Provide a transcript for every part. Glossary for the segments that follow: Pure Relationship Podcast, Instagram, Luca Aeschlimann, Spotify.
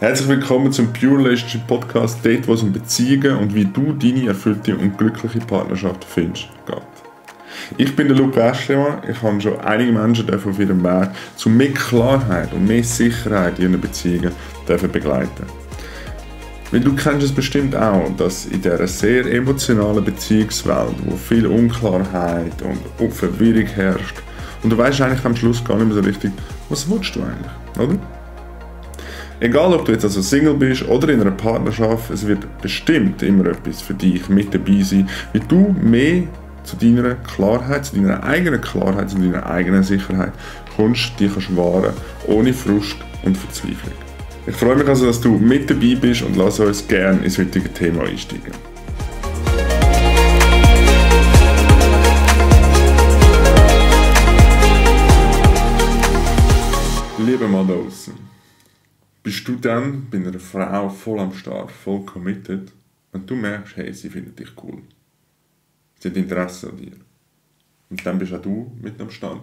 Herzlich willkommen zum Pure Relationship Podcast, dort, wo es um Beziehungen und wie du deine erfüllte und glückliche Partnerschaft findest, geht. Ich bin der Luca Aeschlimann, ich habe schon einige Menschen auf ihrem Weg zu mehr Klarheit und mehr Sicherheit in ihren Beziehungen begleiten. Weil du kennst es bestimmt auch, dass in dieser sehr emotionalen Beziehungswelt, wo viel Unklarheit und Verwirrung herrscht, und du weißt eigentlich am Schluss gar nicht mehr so richtig, was willst du eigentlich, oder? Egal, ob du jetzt also Single bist oder in einer Partnerschaft, es wird bestimmt immer etwas für dich mit dabei sein, wie du mehr zu deiner Klarheit, zu deiner eigenen Klarheit, zu deiner eigenen Sicherheit kommst, dich wahren ohne Frust und Verzweiflung. Ich freue mich also, dass du mit dabei bist und lass uns gerne ins heutige Thema einsteigen. Liebe Mann da aussen. Bist du dann bei einer Frau voll am Start, voll committed, wenn du merkst, hey, sie findet dich cool. Sie hat Interesse an dir. Und dann bist auch du mit am Stand.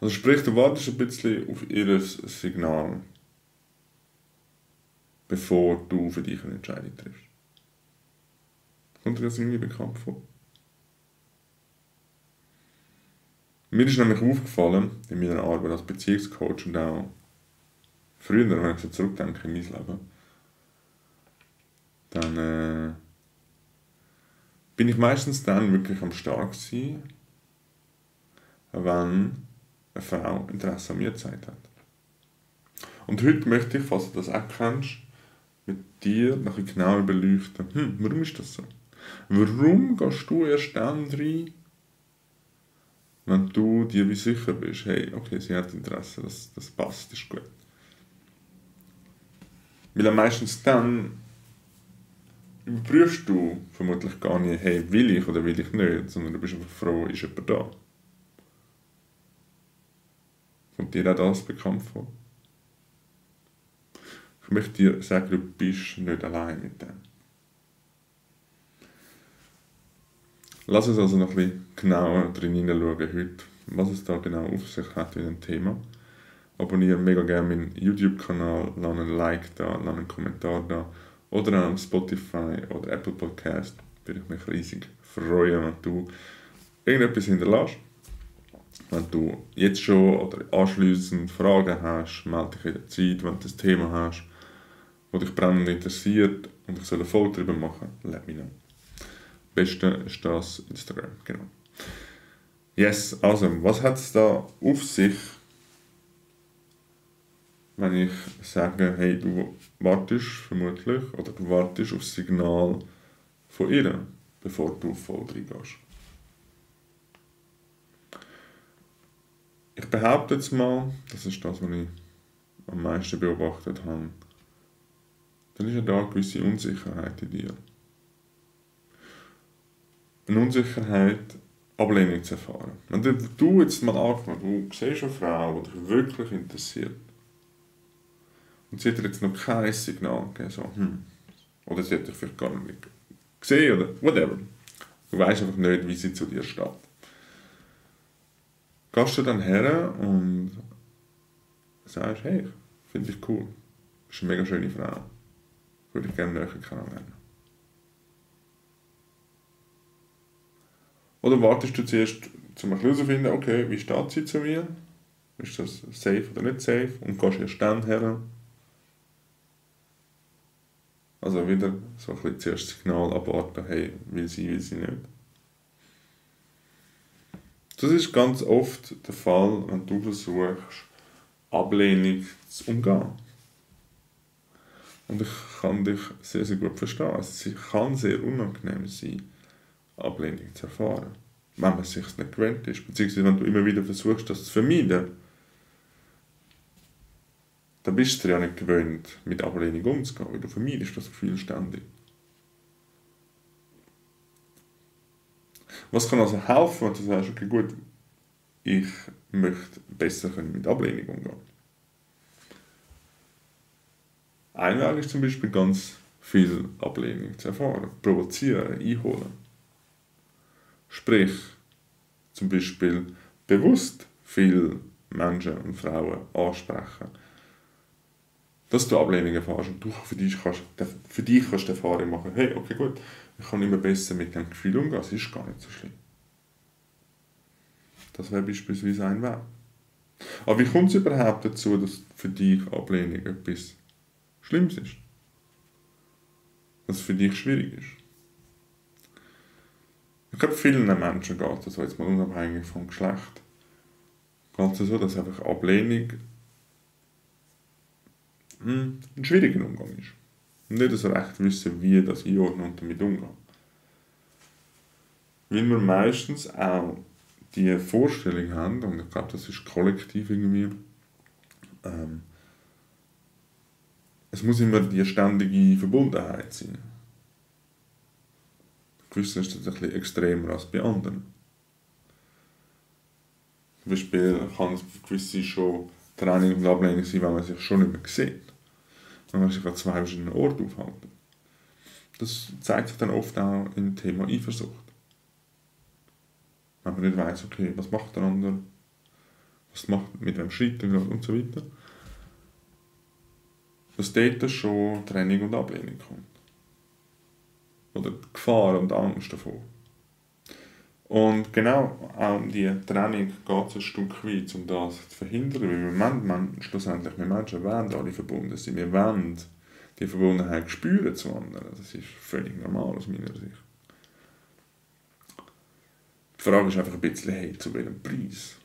Also sprich, du wartest ein bisschen auf ihr Signal, bevor du für dich eine Entscheidung triffst. Kommt dir das irgendwie bekannt vor? Mir ist nämlich aufgefallen, in meiner Arbeit als Beziehungscoach und auch früher, wenn ich so zurückdenke in mein Leben, dann bin ich meistens dann wirklich am Start gewesen, wenn eine Frau Interesse an mir gezeigt hat. Und heute möchte ich, falls du das auch kennst, mit dir noch ein bisschen genauer beleuchten. Warum ist das so? Warum gehst du erst dann rein, wenn du dir wie sicher bist, hey, okay, sie hat Interesse, das passt, ist gut. Weil meistens dann überprüfst du vermutlich gar nicht, hey, will ich oder will ich nicht, sondern du bist einfach froh, ist jemand da. Kommt dir auch das bekannt vor? Ich möchte dir sagen, du bist nicht allein mit dem. Lass uns also noch ein bisschen genauer drin hineinschauen heute, was es da genau auf sich hat in dem Thema. Abonniere mega gerne meinen YouTube-Kanal, lass einen Like da, lass einen Kommentar da. Oder auch auf Spotify oder Apple Podcast. Würde ich mich riesig freuen, wenn du irgendetwas hinterlässt. Wenn du jetzt schon oder anschliessend Fragen hast, melde dich jederzeit, wenn du ein Thema hast, das dich brennend interessiert und ich soll eine Folge darüber machen, let me know. Am besten ist das Instagram, genau. Yes, also, was hat es da auf sich? Wenn ich sage, hey, du wartest vermutlich, oder du wartest auf das Signal von ihr, bevor du voll reingehst. Ich behaupte jetzt mal, das ist das, was ich am meisten beobachtet habe, dann ist ja da eine gewisse Unsicherheit in dir. Eine Unsicherheit, Ablehnung zu erfahren. Wenn du jetzt mal angenommen, du siehst eine Frau, die dich wirklich interessiert, und sie hat dir jetzt noch kein Signal gegeben, so, oder sie hat dich vielleicht gar nicht gesehen, oder whatever. Du weißt einfach nicht, wie sie zu dir steht. Gehst du dann her und sagst, hey, finde ich cool, das ist eine mega schöne Frau, würde ich gerne näher kennenlernen. Oder wartest du zuerst, um herauszufinden, okay, wie steht sie zu mir, ist das safe oder nicht safe, und gehst erst dann her. Also wieder so ein bisschen zuerst das Signal abwarten, hey, will sie nicht. Das ist ganz oft der Fall, wenn du versuchst, Ablehnung zu umgehen. Und ich kann dich sehr, sehr gut verstehen. Also, es kann sehr unangenehm sein, Ablehnung zu erfahren, wenn man es sich nicht gewöhnt ist. Beziehungsweise wenn du immer wieder versuchst, das zu vermeiden, dann bist du ja nicht gewöhnt, mit Ablehnung umzugehen, weil du vermeidest das Gefühl ständig. Was kann also helfen, wenn du sagst, okay gut, ich möchte besser mit Ablehnung umgehen? Ein Weg ist zum Beispiel ganz viel Ablehnung zu erfahren, provozieren, einholen. Sprich, zum Beispiel bewusst viele Menschen und Frauen ansprechen, dass du Ablehnung erfährst und du für dich kannst die Erfahrung machen, hey, okay, gut, ich kann immer besser mit dem Gefühl umgehen, es ist gar nicht so schlimm. Das wäre beispielsweise ein Weg. Aber wie kommt es überhaupt dazu, dass für dich Ablehnung etwas Schlimmes ist? Dass es für dich schwierig ist? Ich glaube, vielen Menschen geht das, jetzt mal unabhängig vom Geschlecht, geht es so, dass einfach Ablehnung ein schwieriger Umgang ist. Und nicht so recht wissen, wie das einordnen und damit umgehen. Weil wir meistens auch die Vorstellung haben, und ich glaube, das ist kollektiv irgendwie, es muss immer die ständige Verbundenheit sein. Gewissen ist das ein bisschen extremer als bei anderen. Zum Beispiel kann es gewisse schon Trennung und Ablehnung sein, wenn man sich schon nicht mehr sieht. Wenn man sich an zwei verschiedenen Orten aufhält. Das zeigt sich dann oft auch im Thema Eifersucht. Wenn man nicht weiss, okay, was macht der andere, was macht, mit wem schreitet er und so weiter. Dass dort schon Trennung und Ablehnung kommt. Oder Gefahr und Angst davon. Und genau an die Trennung geht es ein Stück weit, um das zu verhindern, weil wir Menschen wollen alle verbunden sein. Wir wollen die Verbundenheit spüren zu anderen. Das ist völlig normal aus meiner Sicht. Die Frage ist einfach ein bisschen, hey, zu welchem Preis?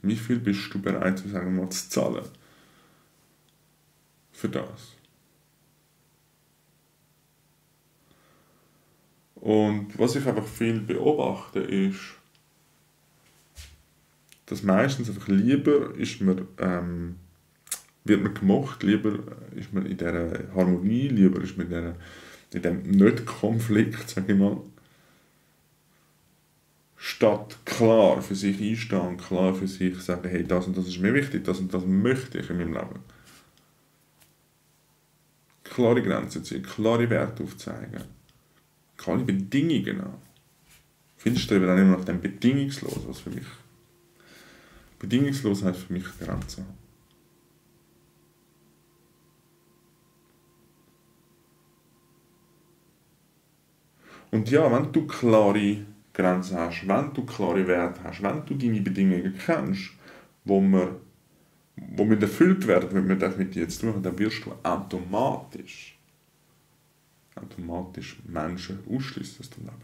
Wie viel bist du bereit, sagen wir mal, zu zahlen? Für das. Und was ich einfach viel beobachte, ist, dass meistens einfach lieber ist man, wird man gemocht, lieber ist man in dieser Harmonie, lieber ist man in diesem Nicht-Konflikt, sage ich mal, statt klar für sich einstehen, klar für sich sagen, hey, das und das ist mir wichtig, das und das möchte ich in meinem Leben. Klare Grenzen ziehen, klare Werte aufzeigen. Keine Bedingungen an. Viele streben dann immer nach dem Bedingungslos, was für mich. Bedingungslos heißt für mich Grenzen. Und ja, wenn du klare Grenzen hast, wenn du klare Werte hast, wenn du deine Bedingungen kennst, wo wir erfüllt werden, wenn wir das mit dir jetzt tun, dann wirst du automatisch Menschen ausschließen aus dem Leben.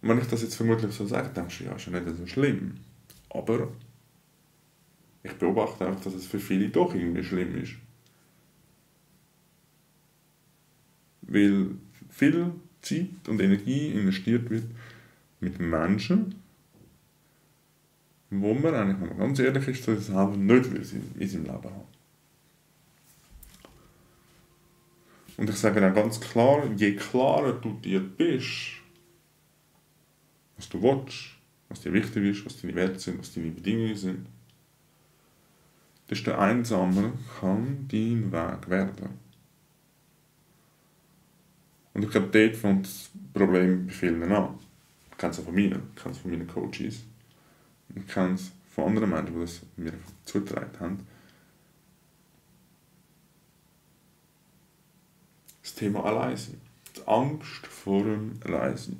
Und wenn ich das jetzt vermutlich so sage, denkst du, ja, ist ja nicht so schlimm. Aber ich beobachte einfach, dass es für viele doch irgendwie schlimm ist. Weil viel Zeit und Energie investiert wird mit Menschen, wo man eigentlich, wenn man ganz ehrlich ist, das haben nicht in seinem Leben haben. Und ich sage dann ganz klar, je klarer du dir bist, was du willst, was dir wichtig ist, was deine Werte sind, was deine Bedingungen sind, desto einsamer kann dein Weg werden. Und ich glaube, dort fängt das Problem bei vielen an. Ich kenne es auch von mir, ich kenne es von meinen Coaches, ich kenne es von anderen Menschen, die das mir zugetragen haben. Das Thema Alleinsein. Die Angst vor dem Alleinsein.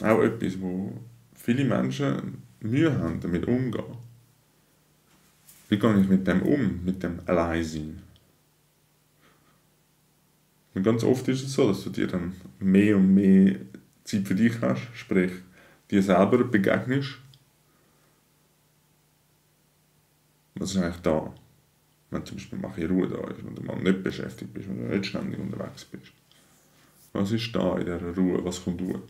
Auch etwas, wo viele Menschen Mühe haben, damit umzugehen. Wie gehe ich mit dem um, mit dem Alleinsein? Und ganz oft ist es so, dass du dir dann mehr und mehr Zeit für dich hast, sprich, dir selber begegnest. Was ist eigentlich da, wenn zum Beispiel mal Ruhe da ist, wenn du mal nicht beschäftigt bist, wenn du nicht ständig unterwegs bist? Was ist da in dieser Ruhe? Was kommt durch?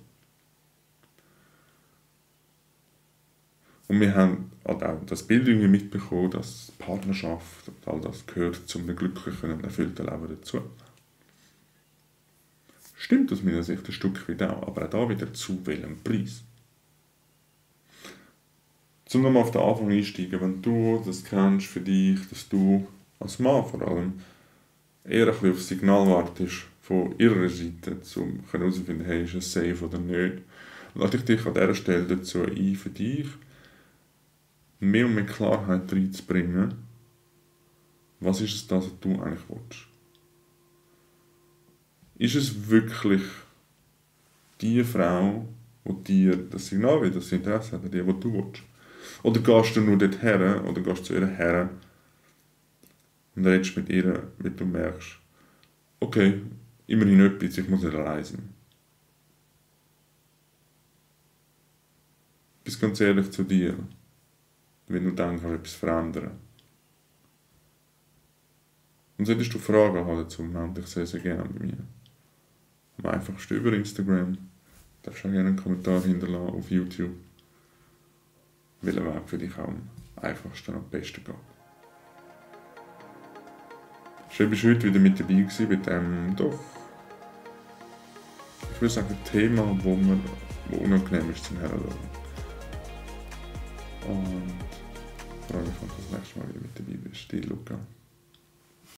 Und wir haben halt auch das Bild irgendwie mitbekommen, dass Partnerschaft und all das gehört zu einem glücklichen und erfüllten Leben dazu. Stimmt aus meiner Sicht ein Stück weit auch, aber auch da wieder zu welchem Preis? Zum nochmal auf den Anfang einsteigen, wenn du das kennst für dich, dass du als Mann vor allem eher ein bisschen auf das Signal wartest von ihrer Seite, um herauszufinden, hey, ist es safe oder nicht. Und lade ich dich an dieser Stelle dazu ein, für dich mehr und mehr Klarheit reinzubringen, was ist es, das, was du eigentlich willst. Ist es wirklich die Frau, die dir das Signal will, das Interesse hat, die du willst? Oder gehst du nur dort her, oder gehst zu ihr her und redest mit ihr, weil du merkst, okay, immerhin etwas, ich muss nicht reisen. Bist ganz ehrlich zu dir, wenn du denkst, etwas verändern. Und solltest du Fragen haben dazu, melde dich sehr, sehr gerne bei mir. Am einfachsten über Instagram. Du darfst auch gerne einen Kommentar hinterlassen auf YouTube. Welcher Weg für dich auch am einfachsten und am besten geht. Schön, dass du heute wieder mit dabei warst bei diesem doch, ich würde sagen, Thema, wo unangenehm ist zum Hören. Und ich freue mich, wenn du das nächste Mal wieder mit dabei bist. Die Luca.